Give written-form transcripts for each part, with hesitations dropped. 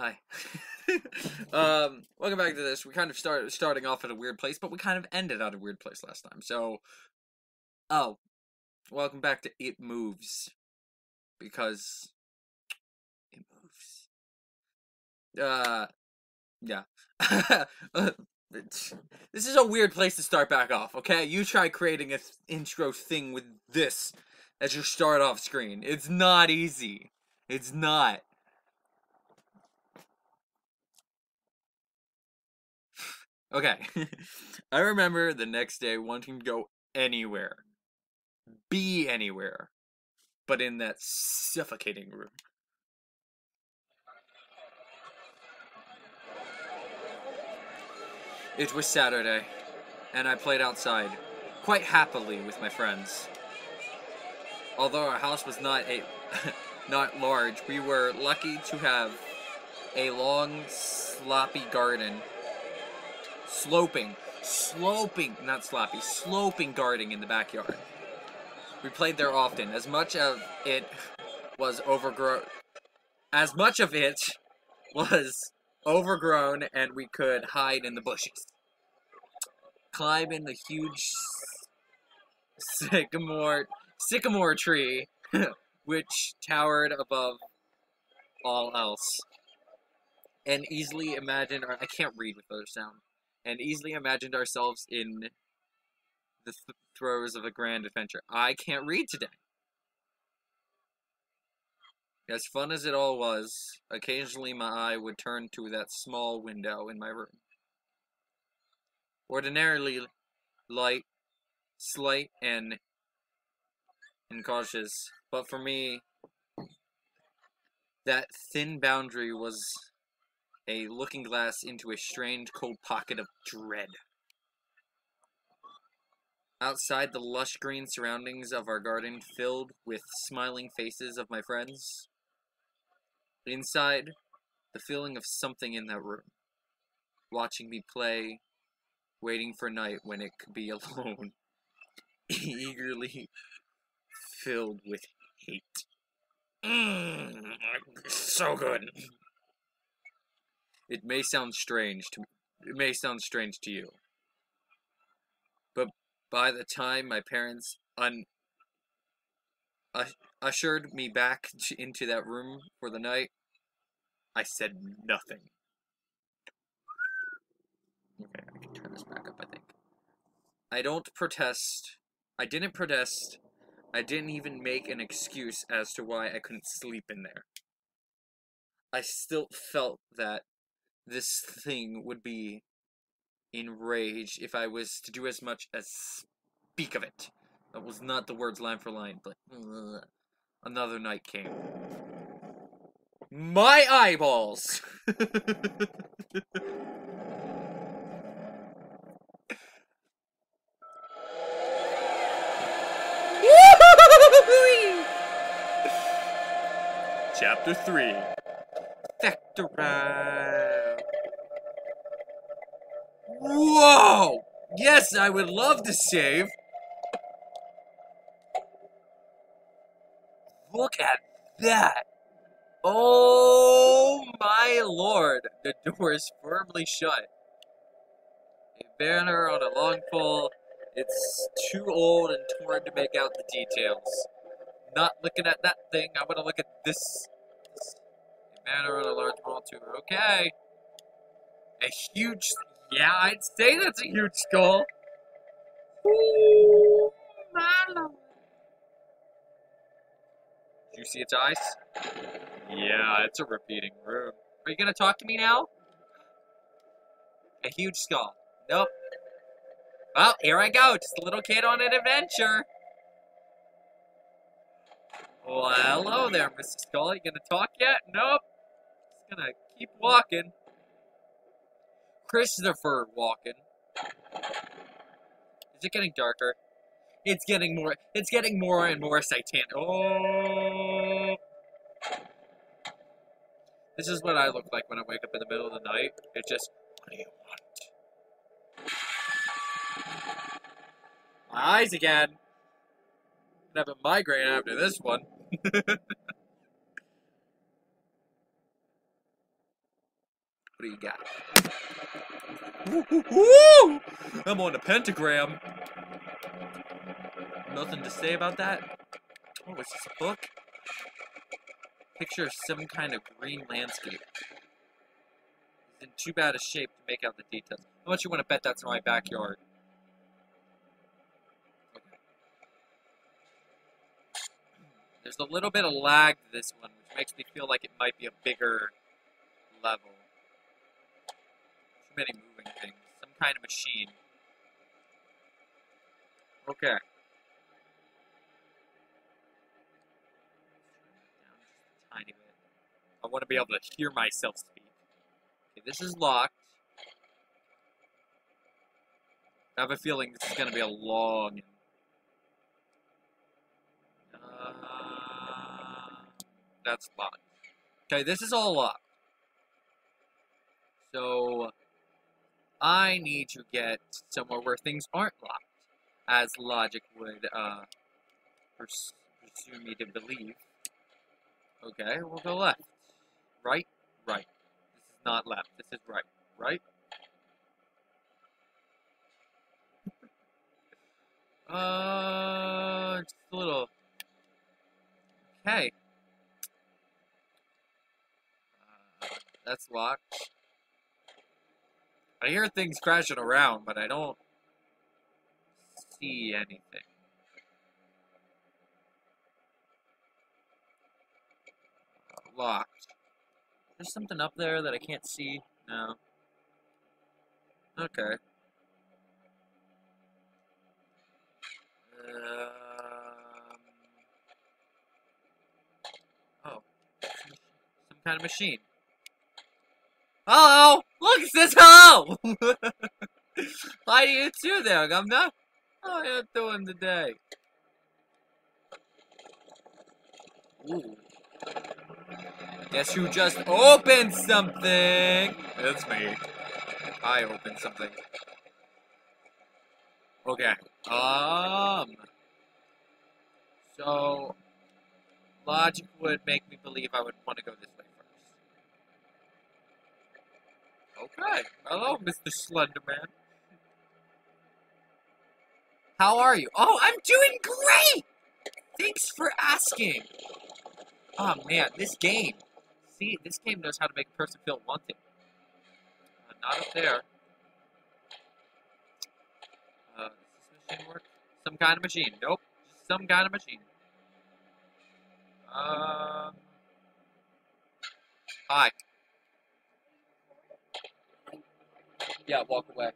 Hi. Welcome back to this. We kind of starting off at a weird place, but we kind of ended at a weird place last time. So, welcome back to It Moves, because it moves. Yeah. This is a weird place to start back off, okay? You try creating an intro thing with this as your start off screen. It's not easy. It's not. Okay, I remember the next day wanting to go anywhere, be anywhere, but in that suffocating room. It was Saturday, and I played outside, quite happily with my friends. Although our house was not large, we were lucky to have a long, sloppy garden. Sloping gardening in the backyard. We played there often. As much of it was overgrown, and we could hide in the bushes. Climb in the huge sycamore tree, which towered above all else, and easily imagine. I can't read with those sounds. And easily imagined ourselves in the throes of a grand adventure. I can't read today. As fun as it all was, occasionally my eye would turn to that small window in my room. Ordinarily light, slight, and cautious, but for me, that thin boundary was a looking glass into a strange, cold pocket of dread. Outside, the lush green surroundings of our garden filled with smiling faces of my friends. Inside, the feeling of something in that room, watching me play, waiting for night when it could be alone, eagerly filled with hate. So good. It may sound strange to you, but by the time my parents ushered me back into that room for the night, I said nothing. Okay, I can turn this back up, I think. I didn't protest. I didn't even make an excuse as to why I couldn't sleep in there. I still felt that this thing would be enraged if I was to do as much as speak of it. That was not the words line for line, but another night came. My eyeballs! Chapter 3. Factorize. Whoa! Yes, I would love to save. Look at that! Oh my lord! The door is firmly shut. A banner on a long pole. It's too old and torn to make out the details. Not looking at that thing. I want to look at this. Banner on a large wall too. Okay. A huge... Yeah, I'd say that's a huge skull. Ooh, my lord. Did you see its eyes? Yeah, it's a repeating room. Are you going to talk to me now? A huge skull. Nope. Well, here I go. Just a little kid on an adventure. Well, hello there, Mr. Skull. You gonna talk yet? Nope. Just gonna keep walking. Christopher walking. Is it getting darker? It's getting more and more satanic. Oh! This is what I look like when I wake up in the middle of the night. It's just, what do you want? My eyes again. Have a migraine after this one. What do you got? Woo, woo, woo! I'm on a pentagram. Nothing to say about that. Oh, what's this book? Picture of some kind of green landscape. It's in too bad a shape to make out the details. How much you want to bet that's in my backyard? There's a little bit of lag to this one, which makes me feel like it might be a bigger level. Too many moving things. Some kind of machine. Okay. Tiny bit. I want to be able to hear myself speak. Okay, this is locked. I have a feeling this is going to be a long... that's locked. Okay, this is all locked. So, I need to get somewhere where things aren't locked, as logic would pursue me to believe. Okay, we'll go left. Right, right. This is not left, this is right. Right? Just a little... Okay. That's locked. I hear things crashing around, but I don't see anything. Locked. There's something up there that I can't see. No. Okay. Oh. Some kind of machine. Hello! Look, it says hello! Hi to you too there, Gumda. How are you doing today? Ooh. Guess who just opened something? It's me. I opened something. Okay. So... logic would make me believe I would want to go this way. Okay. Hello, Mr. Slenderman. How are you? Oh, I'm doing great! Thanks for asking. Oh, man, this game. See, this game knows how to make a person feel wanted. Not up there. Does this machine work? Some kind of machine. Nope. Just some kind of machine. Hi. Yeah, walk away.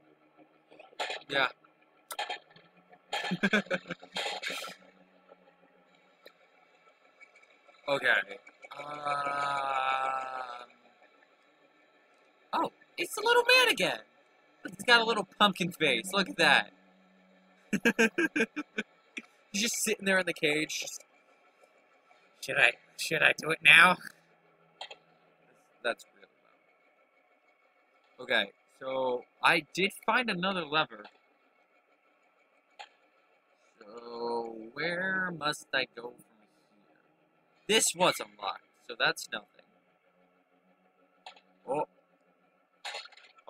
Yeah. Okay. Oh, it's the little man again. He's got a little pumpkin face. Look at that. He's just sitting there in the cage. Just... Should I do it now? That's really loud. Okay. So, I did find another lever. So, where must I go from here? This was unlocked, so that's nothing. Oh.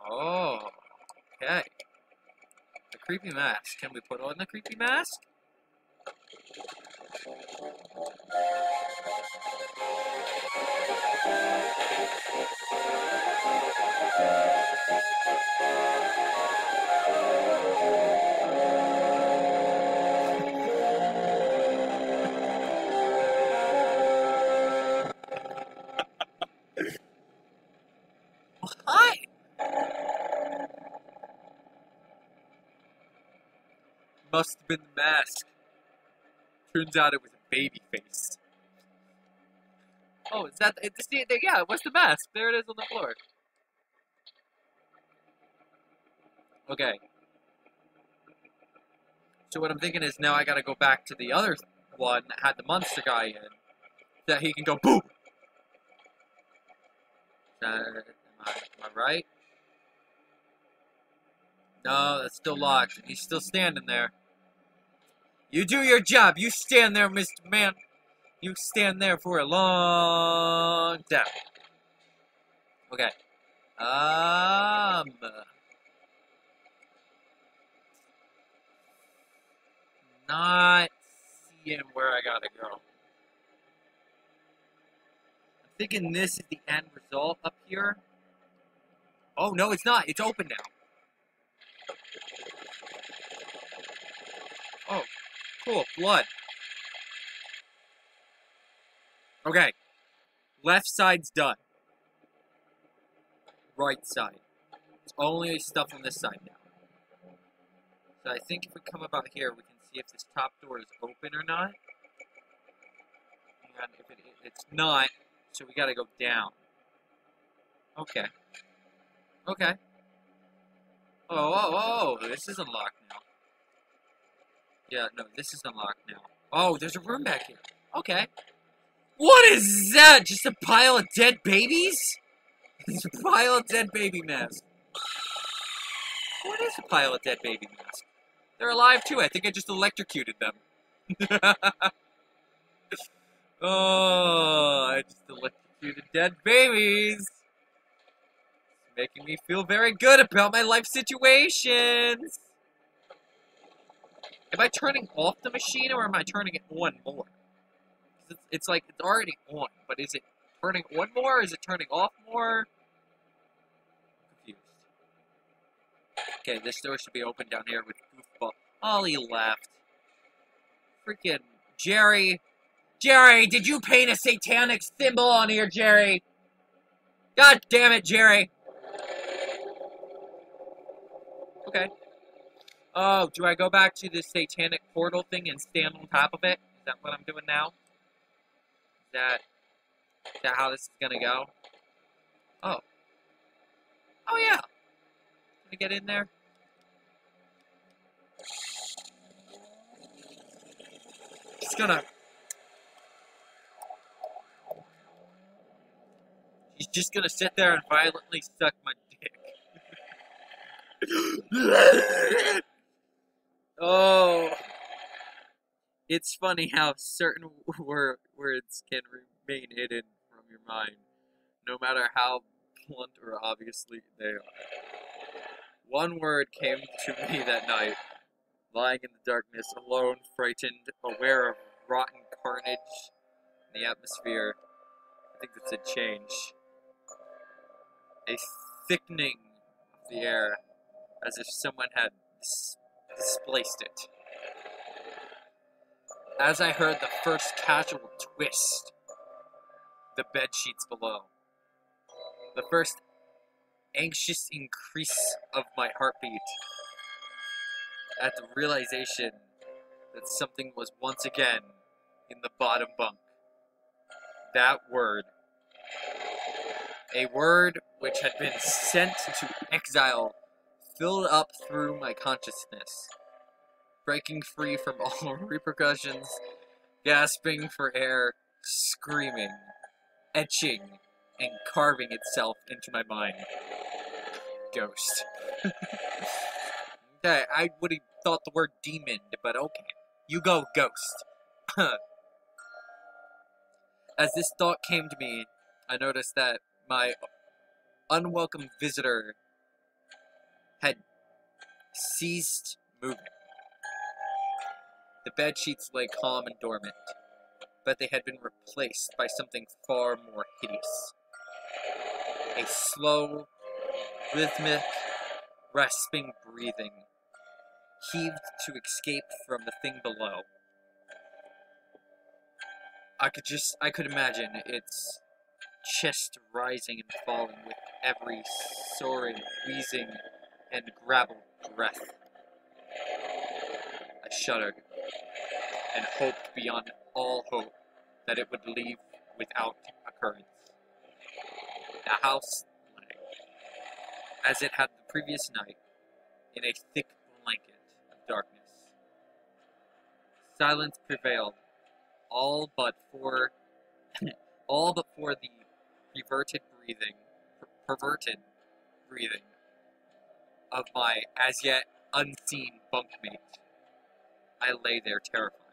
Oh. Okay. The creepy mask. Can we put on the creepy mask? Hi. Must have been the mask. Turns out it was a baby face. Oh, is that... yeah, what's the mask? There it is on the floor. Okay. So what I'm thinking is now I gotta go back to the other one that had the monster guy in. That he can go boom! Am I right? No, that's still locked. He's still standing there. You do your job. You stand there, Mr. Man. You stand there for a long time. Okay. Not seeing where I gotta go. I'm thinking this is the end result up here. Oh, no, it's not. It's open now. Oh, cool. Blood. Okay. Left side's done. Right side. It's only stuff on this side now. So I think if we come about here, we can see if this top door is open or not. And if it's not, so we gotta go down. Okay. Okay. Oh, this is unlocked now. Yeah, no, this is unlocked now. Oh, there's a room back here. Okay. What is that? Just a pile of dead babies? It's a pile of dead baby masks. What is a pile of dead baby masks? They're alive too. I think I just electrocuted them. Oh, I just electrocuted dead babies. Making me feel very good about my life situations. Am I turning off the machine or am I turning it on more? It's like it's already on, but is it turning on more? Is it turning off more? I'm confused. Okay, this door should be open down here with Goofball. Ollie left. Freaking Jerry. Jerry, did you paint a satanic symbol on here, Jerry? God damn it, Jerry. Okay. Oh, do I go back to the satanic portal thing and stand on top of it? Is that what I'm doing now? Is that how this is gonna go? Oh. Oh yeah. Can I get in there? She's just gonna sit there and violently suck my dick. Oh. It's funny how certain words can remain hidden from your mind, no matter how blunt or obviously they are. One word came to me that night, lying in the darkness, alone, frightened, aware of rotten carnage in the atmosphere. I think that's a change. A thickening of the air, as if someone had displaced it. As I heard the first casual twist, the bed sheets below, the first anxious increase of my heartbeat, at the realization that something was once again in the bottom bunk. That word, a word which had been sent to exile, filled up through my consciousness. Breaking free from all repercussions, gasping for air, screaming, etching, and carving itself into my mind. Ghost. Okay, I would have thought the word demon, but okay. You go, ghost. As this thought came to me, I noticed that my unwelcome visitor had ceased moving. The bedsheets lay calm and dormant, but they had been replaced by something far more hideous. A slow, rhythmic, rasping breathing, heaved to escape from the thing below. I could imagine its chest rising and falling with every soaring, wheezing, and gravel breath. I shuddered. And hoped beyond all hope that it would leave without occurrence. The house lay, as it had the previous night, in a thick blanket of darkness. Silence prevailed, all but for the perverted breathing of my as yet unseen bunkmate. I lay there terrified.